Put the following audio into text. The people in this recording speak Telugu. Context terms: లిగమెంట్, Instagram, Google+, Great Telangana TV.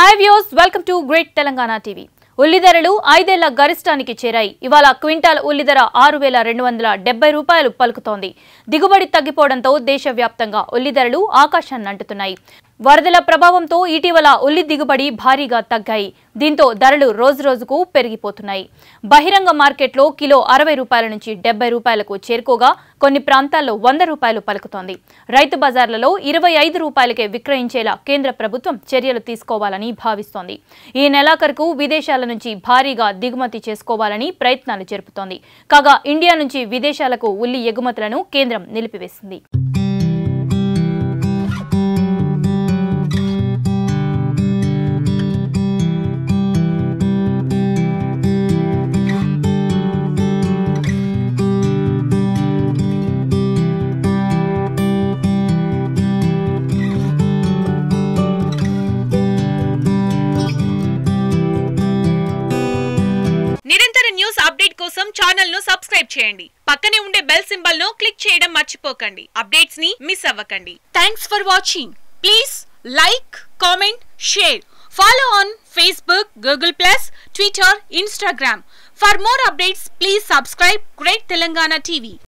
Hi viewers, welcome to Great Telangana TV. ఉల్లిధరలు 5 ఏళ్ల గరిష్టానికి చేరాయి. ఇవాళ క్వింటాల్ ఉల్లిధర 6270 రూపాయలు పలుకుతోంది. దిగుబడి తగ్గిపోవడంతో దేశవ్యాప్తంగా ఉల్లిధరలు ఆకాశాన్ని అంటుతున్నాయి. వరదల ప్రభావంతో ఇటీవల ఉల్లి దిగుబడి భారీగా తగ్గాయి. దీంతో ధరలు రోజురోజుకు పెరిగిపోతున్నాయి. బహిరంగ మార్కెట్లో కిలో 60 రూపాయల నుంచి 70 రూపాయలకు చేరుకోగా కొన్ని ప్రాంతాల్లో 100 రూపాయలు పలుకుతోంది. రైతు బజార్లలో 25 రూపాయలకే విక్రయించేలా కేంద్ర ప్రభుత్వం చర్యలు తీసుకోవాలని భావిస్తోంది. ఈ నెలాఖరుకు విదేశాల నుంచి భారీగా దిగుమతి చేసుకోవాలని ప్రయత్నాలు జరుపుతోంది. కాగా ఇండియా నుంచి విదేశాలకు ఉల్లి ఎగుమతులను కేంద్రం నిలిపివేసింది. ఛానల్ ను సబ్స్క్రైబ్ చేయండి. పక్కనే ఉండే బెల్ సింబల్ ను క్లిక్ చేయడం మర్చిపోకండి. అప్డేట్స్ ని మిస్ అవ్వకండి. Thanks for watching. Please like, comment, share. Follow on Facebook, Google+, Twitter, Instagram. For more updates, please subscribe Great Telangana TV.